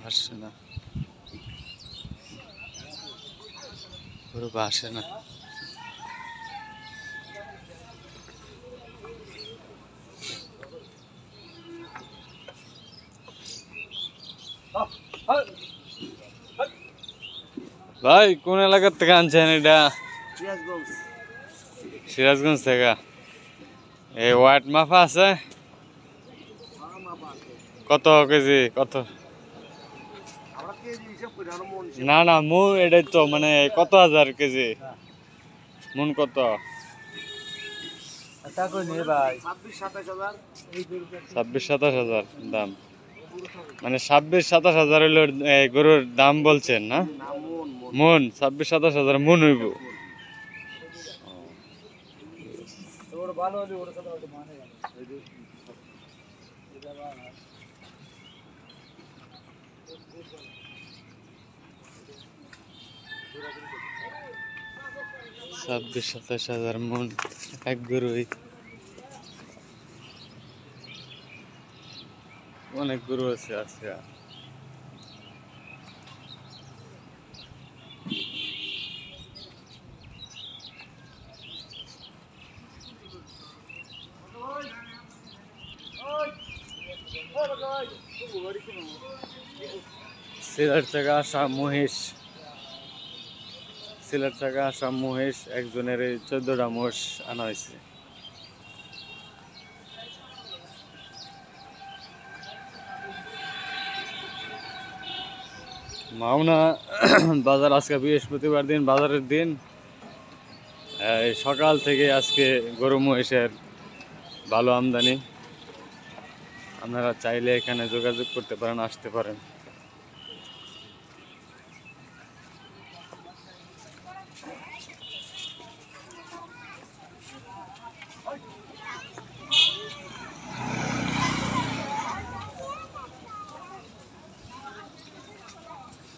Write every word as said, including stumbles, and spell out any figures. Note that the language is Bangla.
ভাসে না, পুরো ভাসে না। ভাই কোন এলাকার থেকে আনছেন এটা? সিরাজগঞ্জ। সিরাজগঞ্জ থেকে। এই ওয়াট মাফা আছে? কত কেজি? কত? আমরা কেজি হিসাব করি আর মন হিসাব না। না মু এটাই তো, মানে কত হাজার কেজি মন? কত এটা কই নে ভাই? ছাব্বিশ সাতাশ হাজার দাম, মানে ছাব্বিশ সাতাশ হাজার হইল গরুর দাম বলছেন না? মন ছাব্বিশ সাতাশ হাজার মন হইব। ছাব্বিশ সাতাশ হাজার মন এক গরুই। অনেক গরু আছে। আচ্ছা সিলেট থেকে আসা মহিষ, সিলেট থেকে আসা মহিষ একজনের এই চোদ্দটা মহিষ আনা হয়েছে। মাওনা বাজার আজকে বৃহস্পতিবার দিন, বাজারের দিন। সকাল থেকে আজকে গরু মহিষের ভালো আমদানি। আপনারা চাইলে এখানে যোগাযোগ করতে পারেন, আসতে পারেন।